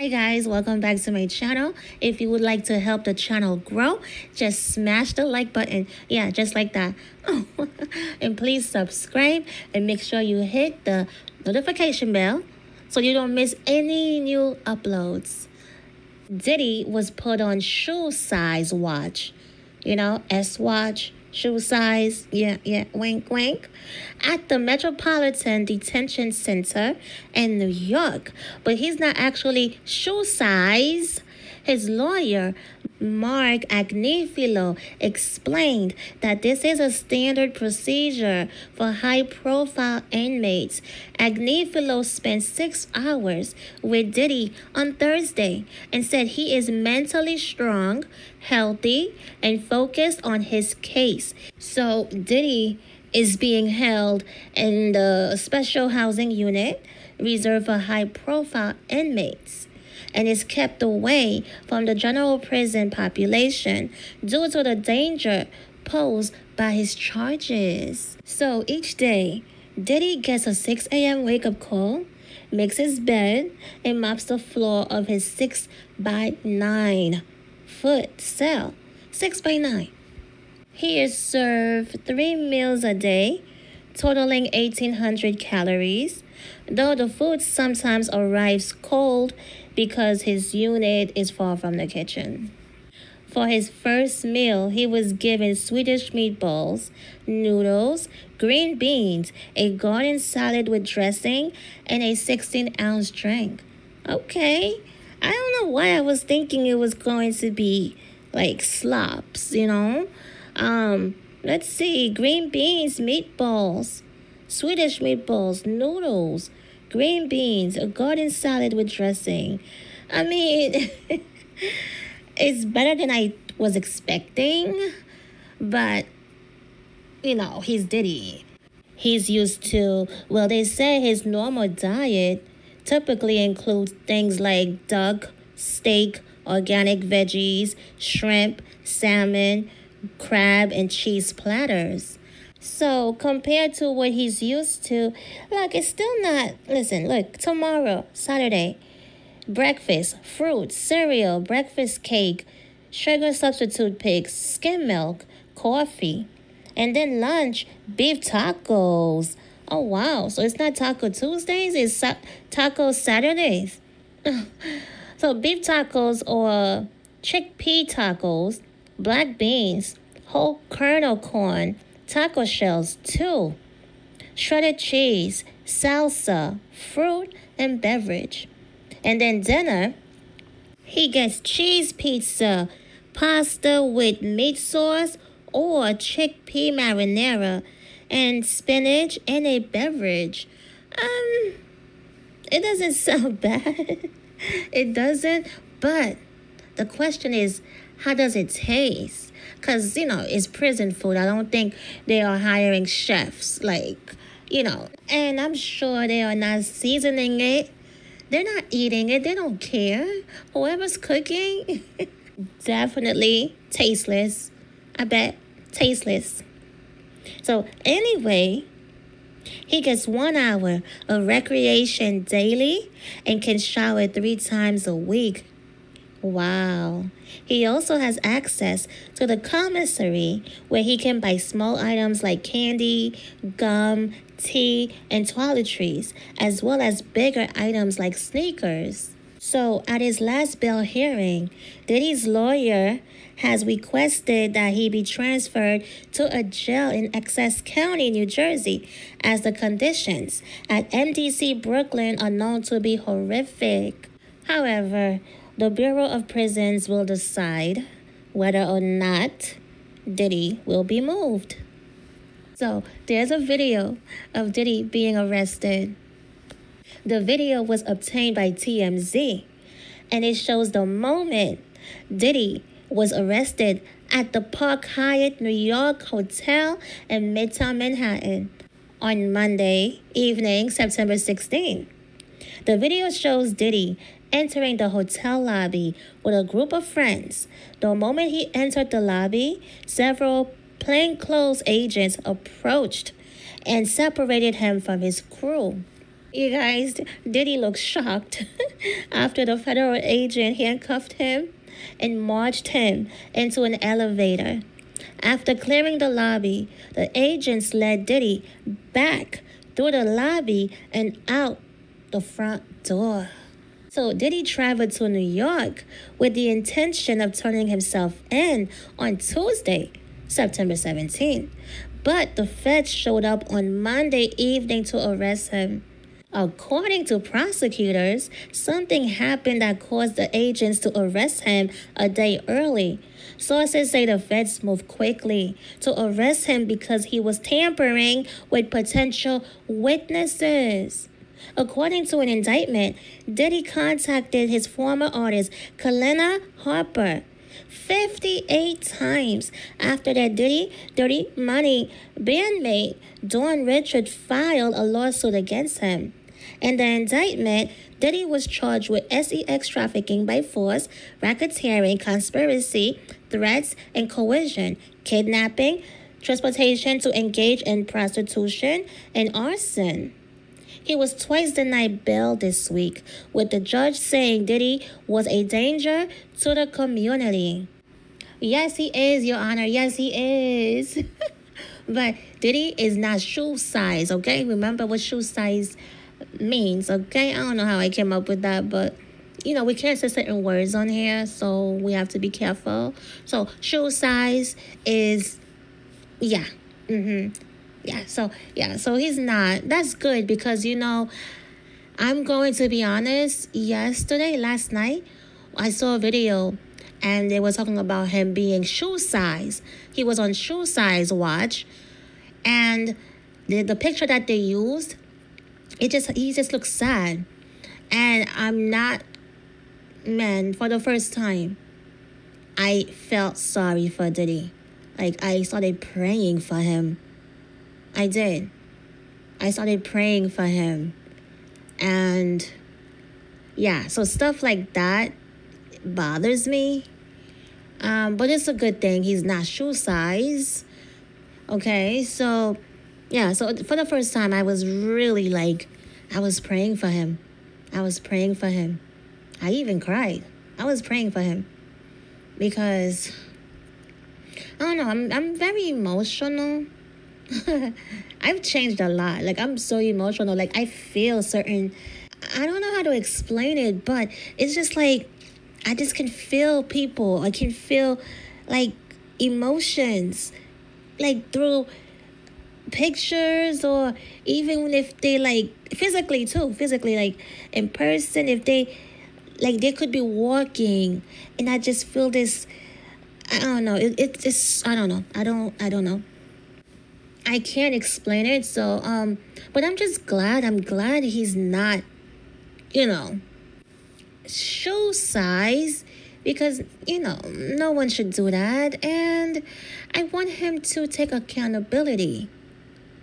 Hey guys, welcome back to my channel. If you would like to help the channel grow, just smash the like button. Yeah, just like that. And please subscribe and make sure you hit the notification bell so you don't miss any new uploads. Diddy was put on shoe size watch. You know, S watch, shoe size. Yeah, wink, wink. At the Metropolitan Detention Center in New York. But he's not actually shoe size. His lawyer, Mark Agnifilo, explained that this is a standard procedure for high-profile inmates. Agnifilo spent 6 hours with Diddy on Thursday and said he is mentally strong, healthy, and focused on his case. So Diddy is being held in the special housing unit reserved for high-profile inmates and is kept away from the general prison population due to the danger posed by his charges. So each day, Diddy gets a 6 a.m. wake-up call, makes his bed, and mops the floor of his 6-by-9-foot cell. 6-by-9. He is served 3 meals a day, totaling 1,800 calories, though the food sometimes arrives cold because his unit is far from the kitchen. For his first meal, he was given Swedish meatballs, noodles, green beans, a garden salad with dressing, and a 16-ounce drink. Okay, I don't know why I was thinking it was going to be like slops, you know? Let's see, green beans, meatballs, Swedish meatballs, noodles, green beans, a garden salad with dressing. I mean, it's better than I was expecting, but, you know, he's Diddy. He's used to, well, they say his normal diet typically includes things like duck, steak, organic veggies, shrimp, salmon, crab, and cheese platters. So compared to what he's used to, look, it's still not, listen, look, tomorrow, Saturday, breakfast, fruit, cereal, breakfast cake, sugar substitute pigs, skim milk, coffee, and then lunch, beef tacos. Oh, wow. So it's not Taco Tuesdays, it's Taco Saturdays. So beef tacos or chickpea tacos, black beans, whole kernel corn, taco shells, 2, shredded cheese, salsa, fruit, and beverage. And then dinner, he gets cheese pizza, pasta with meat sauce or chickpea marinara, and spinach and a beverage. It doesn't sound bad. It doesn't, but the question is, how does it taste? Because, you know, it's prison food. I don't think they are hiring chefs, like, you know. And I'm sure they are not seasoning it. They're not eating it. They don't care. Whoever's cooking, definitely tasteless. I bet. Tasteless. So, anyway, he gets 1 hour of recreation daily and can shower 3 times a week. Wow. He also has access to the commissary where he can buy small items like candy, gum, tea, and toiletries, as well as bigger items like sneakers. So at his last bail hearing, Diddy's lawyer has requested that he be transferred to a jail in Essex County, New Jersey, as the conditions at MDC Brooklyn are known to be horrific. However, the Bureau of Prisons will decide whether or not Diddy will be moved. So there's a video of Diddy being arrested. The video was obtained by TMZ, and it shows the moment Diddy was arrested at the Park Hyatt New York Hotel in Midtown Manhattan on Monday evening, September 16. The video shows Diddy entering the hotel lobby with a group of friends. The moment he entered the lobby, several plainclothes agents approached and separated him from his crew. You guys, Diddy looked shocked. after the federal agent handcuffed him and marched him into an elevator. After clearing the lobby, the agents led Diddy back through the lobby and out the front door. So Diddy traveled to New York with the intention of turning himself in on Tuesday, September 17th, but the feds showed up on Monday evening to arrest him. According to prosecutors, something happened that caused the agents to arrest him a day early. Sources say the feds moved quickly to arrest him because he was tampering with potential witnesses. According to an indictment, Diddy contacted his former artist, Kalenna Harper, 58 times after that Diddy Dirty Money bandmate, Dawn Richard, filed a lawsuit against him. In the indictment, Diddy was charged with sex trafficking by force, racketeering, conspiracy, threats, and coercion, kidnapping, transportation to engage in prostitution, and arson. He was twice denied bail this week, with the judge saying Diddy was a danger to the community. Yes, he is, Your Honor. Yes, he is. But Diddy is not shoe size, okay? Remember what shoe size means, okay? I don't know how I came up with that, but, you know, we can't say certain words on here, so we have to be careful. So shoe size is, yeah, so he's not. That's good because, you know, I'm going to be honest, last night, I saw a video and they were talking about him being shoe size. He was on shoe size watch, and the picture that they used, he just looks sad. And I'm not, man, for the first time, I felt sorry for Diddy. Like, I started praying for him. I did. I started praying for him. And yeah, so stuff like that bothers me. But it's a good thing he's not shoe size. Okay, so yeah, so for the first time, I was really like, I was praying for him. I was praying for him. I even cried. I was praying for him because, I don't know, I'm very emotional. I've changed a lot. Like, I'm so emotional. Like, I feel certain, I don't know how to explain it, but it's just like, I just can feel people. I can feel like emotions, like through pictures, or even if they like physically too, like in person, if they like, they could be walking and I just feel this, I don't know. I don't know. I can't explain it, so, but I'm just glad. I'm glad he's not, you know, shoe size, because, you know, no one should do that. And I want him to take accountability,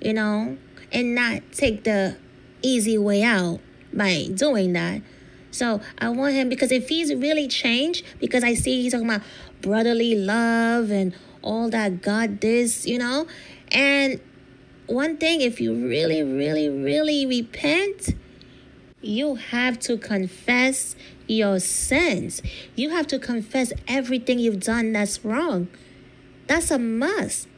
you know, and not take the easy way out by doing that. So I want him, because if he's really changed, because I see he's talking about brotherly love and all that, God this, you know. And one thing, if you really, really, really repent, you have to confess your sins. You have to confess everything you've done that's wrong. That's a must.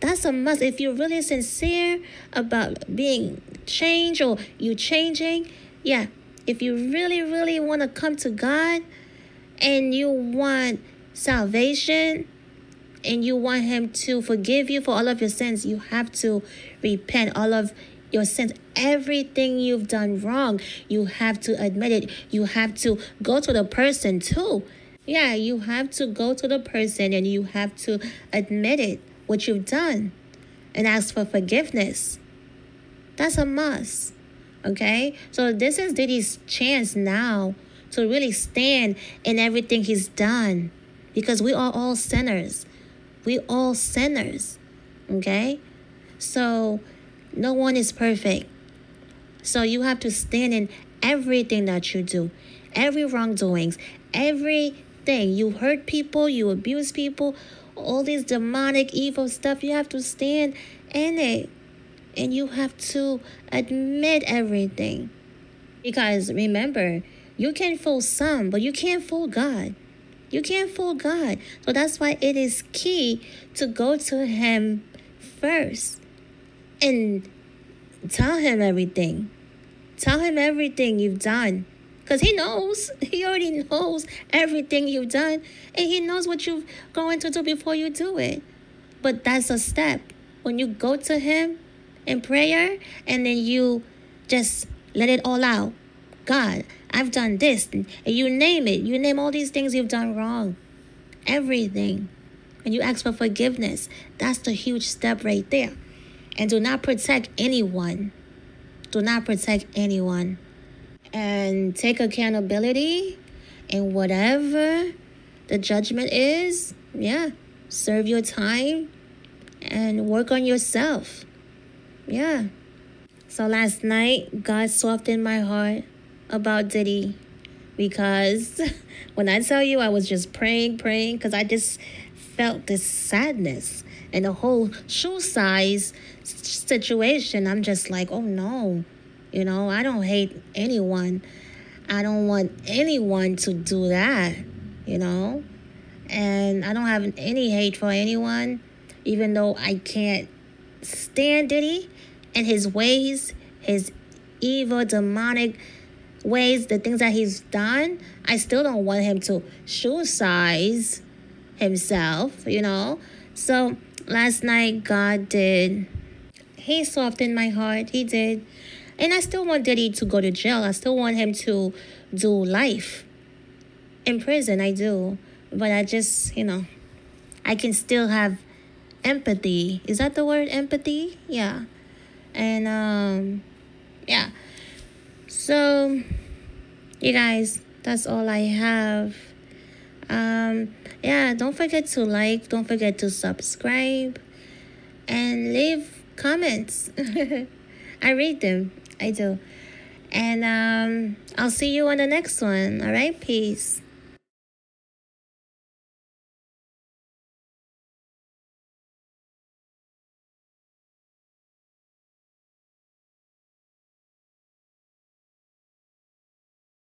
That's a must. If you're really sincere about being changed or you changing, yeah. If you really, really want to come to God and you want salvation, and you want him to forgive you for all of your sins, you have to repent all of your sins. Everything you've done wrong, you have to admit it. You have to go to the person too. Yeah, you have to go to the person and you have to admit it, what you've done, and ask for forgiveness. That's a must, okay? So this is Diddy's chance now to really stand in everything he's done, because we are all sinners. We all sinners, okay? So no one is perfect. So you have to stand in everything that you do, every wrongdoings, everything. You hurt people, you abuse people, all these demonic, evil stuff, you have to stand in it. And you have to admit everything. Because remember, you can fool some, but you can't fool God. You can't fool God. So that's why it is key to go to him first and tell him everything. Tell him everything you've done. Because he knows. He already knows everything you've done. And he knows what you're going to do before you do it. But that's a step. When you go to him in prayer and then you just let it all out. God, I've done this. And you name it. You name all these things you've done wrong. Everything. And you ask for forgiveness. That's the huge step right there. And do not protect anyone. Do not protect anyone. And take accountability. And whatever the judgment is, yeah, serve your time and work on yourself. Yeah. So last night, God softened my heart about Diddy, because when I tell you I was just praying, because I just felt this sadness and the whole shoe size situation. I'm just like, oh no, you know, I don't hate anyone. I don't want anyone to do that, you know, and I don't have any hate for anyone, even though I can't stand Diddy and his ways, his evil, demonic ways, the things that he's done. I still don't want him to shoe size himself, you know. So last night, God did. He softened my heart. He did. And I still want Diddy to go to jail. I still want him to do life in prison. I do. But I just, you know, I can still have empathy. Is that the word? Empathy? Yeah. And, yeah. So, you guys, that's all I have. Yeah, don't forget to like. Don't forget to subscribe. And leave comments. I read them. I do. And I'll see you on the next one. All right? Peace.